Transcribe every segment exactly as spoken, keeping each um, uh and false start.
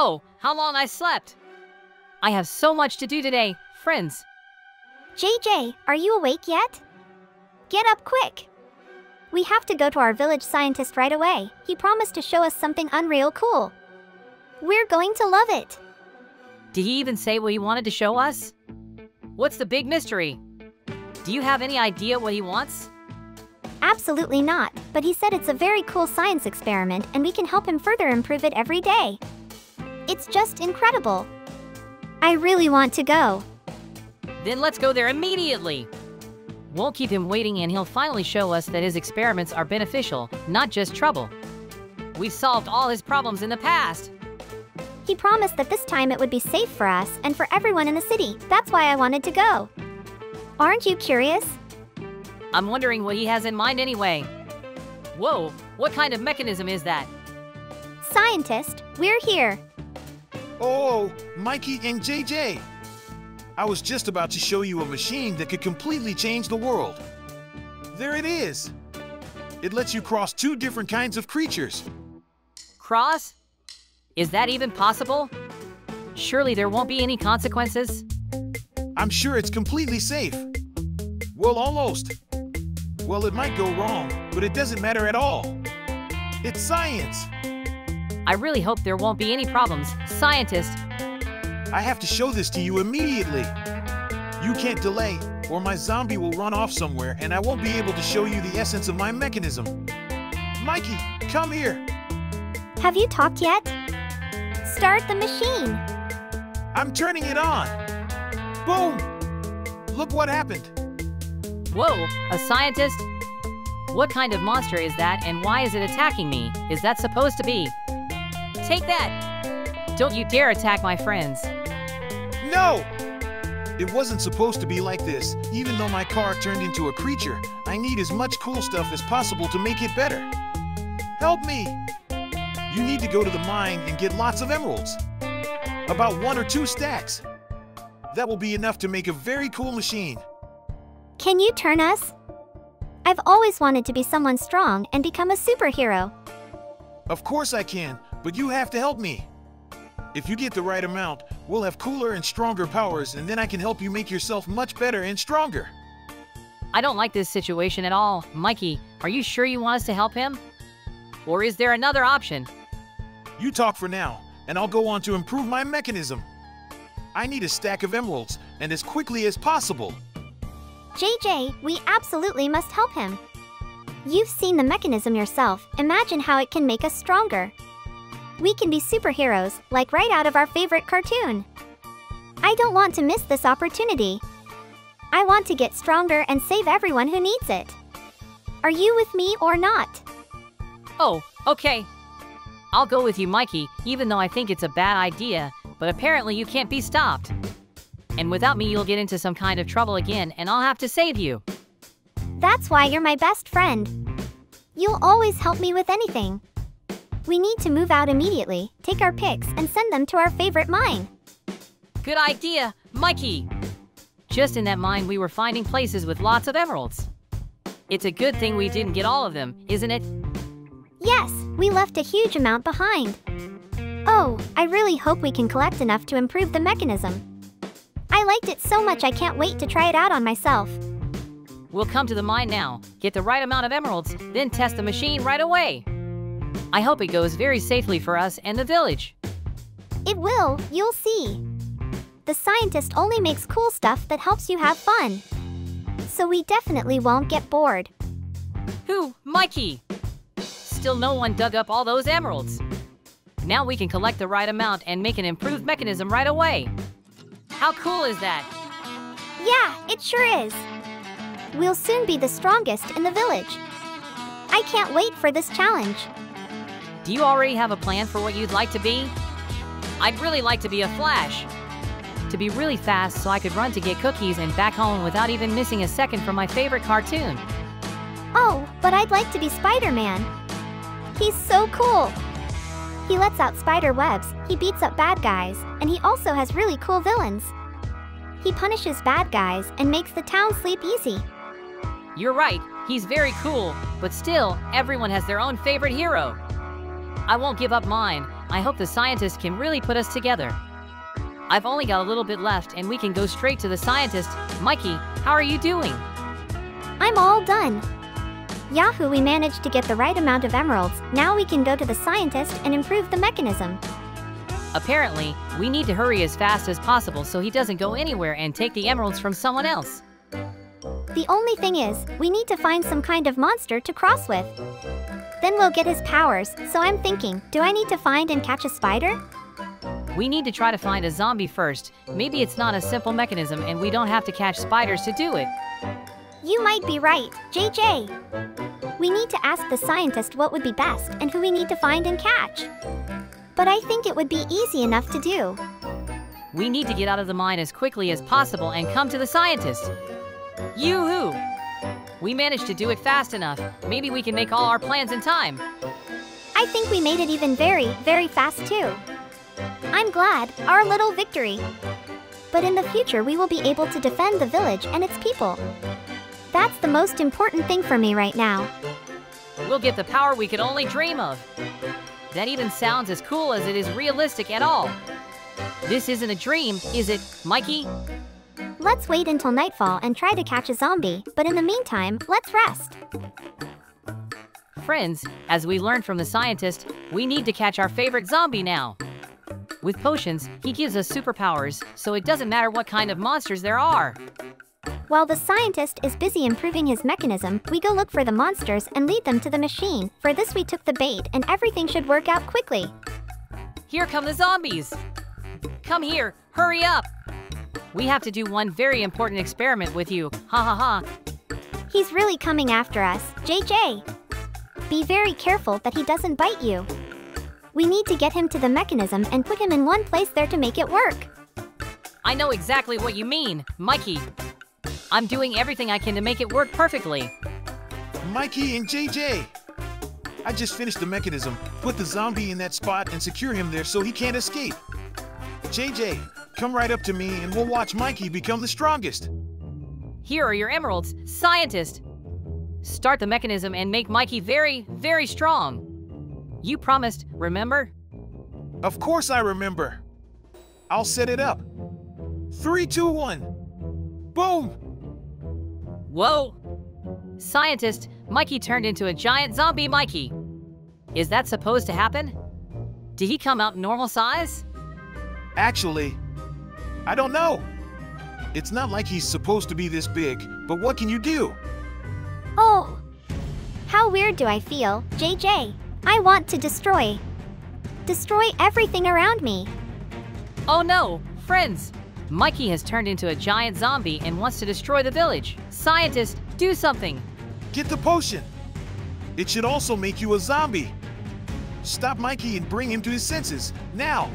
Oh, how long I slept! I have so much to do today, friends. J J, are you awake yet? Get up quick! We have to go to our village scientist right away. He promised to show us something unreal cool. We're going to love it. Did he even say what he wanted to show us? What's the big mystery? Do you have any idea what he wants? Absolutely not, but he said it's a very cool science experiment and we can help him further improve it every day. It's just incredible. I really want to go. Then let's go there immediately. We'll keep him waiting and he'll finally show us that his experiments are beneficial, not just trouble. We've solved all his problems in the past. He promised that this time it would be safe for us and for everyone in the city. That's why I wanted to go. Aren't you curious? I'm wondering what he has in mind anyway. Whoa, what kind of mechanism is that? Scientist, we're here. Oh, Mikey and J J. I was just about to show you a machine that could completely change the world. There it is. It lets you cross two different kinds of creatures. Cross? Is that even possible? Surely there won't be any consequences. I'm sure it's completely safe. Well, almost. Well, it might go wrong, but it doesn't matter at all. It's science. I really hope there won't be any problems, scientist. I have to show this to you immediately. You can't delay, or my zombie will run off somewhere and I won't be able to show you the essence of my mechanism. Mikey, come here. Have you talked yet? Start the machine. I'm turning it on. Boom! Look what happened. Whoa, a scientist? What kind of monster is that and why is it attacking me? Is that supposed to be? Take that! Don't you dare attack my friends. No! It wasn't supposed to be like this. Even though my car turned into a creature, I need as much cool stuff as possible to make it better. Help me! You need to go to the mine and get lots of emeralds. About one or two stacks. That will be enough to make a very cool machine. Can you turn us? I've always wanted to be someone strong and become a superhero. Of course I can, but you have to help me. If you get the right amount, we'll have cooler and stronger powers, and then I can help you make yourself much better and stronger. I don't like this situation at all. Mikey, are you sure you want us to help him? Or is there another option? You talk for now, and I'll go on to improve my mechanism. I need a stack of emeralds, and as quickly as possible. J J, we absolutely must help him. You've seen the mechanism yourself. Imagine how it can make us stronger. We can be superheroes, like right out of our favorite cartoon. I don't want to miss this opportunity. I want to get stronger and save everyone who needs it. Are you with me or not? Oh, okay. I'll go with you, Mikey, even though I think it's a bad idea, but apparently you can't be stopped. And without me, you'll get into some kind of trouble again, and I'll have to save you. That's why you're my best friend. You'll always help me with anything. We need to move out immediately, take our picks, and send them to our favorite mine. Good idea, Mikey. Just in that mine, we were finding places with lots of emeralds. It's a good thing we didn't get all of them, isn't it? Yes, we left a huge amount behind. Oh, I really hope we can collect enough to improve the mechanism. I liked it so much I can't wait to try it out on myself. We'll come to the mine now, get the right amount of emeralds, then test the machine right away. I hope it goes very safely for us and the village. It will, you'll see. The scientist only makes cool stuff that helps you have fun. So we definitely won't get bored. Who, Mikey? Still no one dug up all those emeralds. Now we can collect the right amount and make an improved mechanism right away. How cool is that? Yeah, it sure is. We'll soon be the strongest in the village. I can't wait for this challenge. Do you already have a plan for what you'd like to be? I'd really like to be a Flash. To be really fast so I could run to get cookies and back home without even missing a second from my favorite cartoon. Oh, but I'd like to be Spider-Man. He's so cool. He lets out spider webs, he beats up bad guys, and he also has really cool villains. He punishes bad guys and makes the town sleep easy. You're right, he's very cool, but still, everyone has their own favorite hero. I won't give up mine, I hope the scientists can really put us together. I've only got a little bit left and we can go straight to the scientist. Mikey, how are you doing? I'm all done. Yahoo, we managed to get the right amount of emeralds. Now we can go to the scientist and improve the mechanism. Apparently, we need to hurry as fast as possible so he doesn't go anywhere and take the emeralds from someone else. The only thing is, we need to find some kind of monster to cross with. Then we'll get his powers, so I'm thinking, do I need to find and catch a spider? We need to try to find a zombie first. Maybe it's not a simple mechanism and we don't have to catch spiders to do it. You might be right, J J. We need to ask the scientist what would be best and who we need to find and catch. But I think it would be easy enough to do. We need to get out of the mine as quickly as possible and come to the scientist. Yoo-hoo! We managed to do it fast enough. Maybe we can make all our plans in time. I think we made it even very, very fast too. I'm glad, our little victory. But in the future we will be able to defend the village and its people. That's the most important thing for me right now. We'll get the power we could only dream of. That even sounds as cool as it is realistic at all. This isn't a dream, is it, Mikey? Let's wait until nightfall and try to catch a zombie, but in the meantime, let's rest. Friends, as we learned from the scientist, we need to catch our favorite zombie now. With potions, he gives us superpowers, so it doesn't matter what kind of monsters there are. While the scientist is busy improving his mechanism, we go look for the monsters and lead them to the machine. For this we took the bait and everything should work out quickly. Here come the zombies! Come here, hurry up! We have to do one very important experiment with you, ha ha ha! He's really coming after us, J J! Be very careful that he doesn't bite you. We need to get him to the mechanism and put him in one place there to make it work. I know exactly what you mean, Mikey. I'm doing everything I can to make it work perfectly. Mikey and J J! I just finished the mechanism. Put the zombie in that spot and secure him there so he can't escape. J J, come right up to me and we'll watch Mikey become the strongest. Here are your emeralds, scientist. Start the mechanism and make Mikey very, very strong. You promised, remember? Of course I remember. I'll set it up. Three, two, one. Boom! Whoa! Scientist, Mikey turned into a giant zombie Mikey. Is that supposed to happen? Did he come out normal size? Actually, I don't know. It's not like he's supposed to be this big, but what can you do? Oh! How weird do I feel, J J? I want to destroy. Destroy everything around me. Oh no, friends! Mikey has turned into a giant zombie and wants to destroy the village. Scientist, do something! Get the potion! It should also make you a zombie! Stop Mikey and bring him to his senses, now!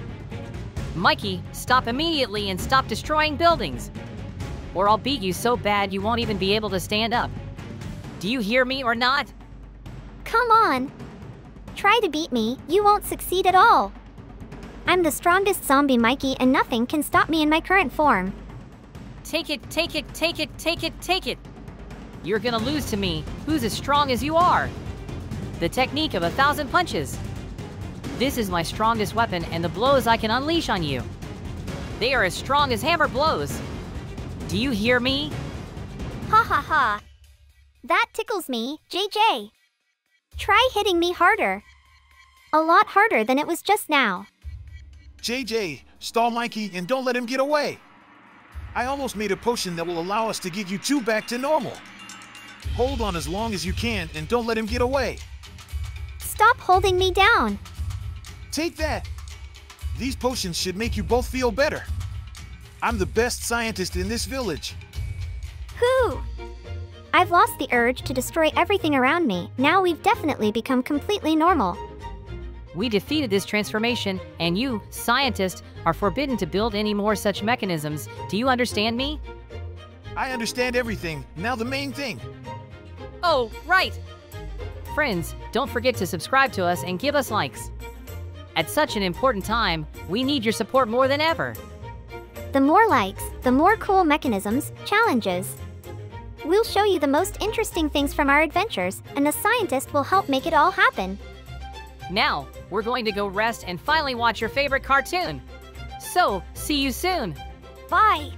Mikey, stop immediately and stop destroying buildings! Or I'll beat you so bad you won't even be able to stand up. Do you hear me or not? Come on! Try to beat me, you won't succeed at all! I'm the strongest zombie Mikey and nothing can stop me in my current form. Take it, take it, take it, take it, take it! You're gonna lose to me, who's as strong as you are! The technique of a thousand punches! This is my strongest weapon and the blows I can unleash on you. They are as strong as hammer blows! Do you hear me? Ha ha ha! That tickles me, J J! Try hitting me harder! A lot harder than it was just now. J J, stall Mikey and don't let him get away. I almost made a potion that will allow us to get you two back to normal. Hold on as long as you can and don't let him get away. Stop holding me down. Take that. These potions should make you both feel better. I'm the best scientist in this village. Whew. I've lost the urge to destroy everything around me. Now we've definitely become completely normal. We defeated this transformation, and you, scientist, are forbidden to build any more such mechanisms. Do you understand me? I understand everything. Now the main thing. Oh, right! Friends, don't forget to subscribe to us and give us likes. At such an important time, we need your support more than ever. The more likes, the more cool mechanisms, challenges. We'll show you the most interesting things from our adventures, and the scientist will help make it all happen. Now, we're going to go rest and finally watch your favorite cartoon. So, see you soon. Bye.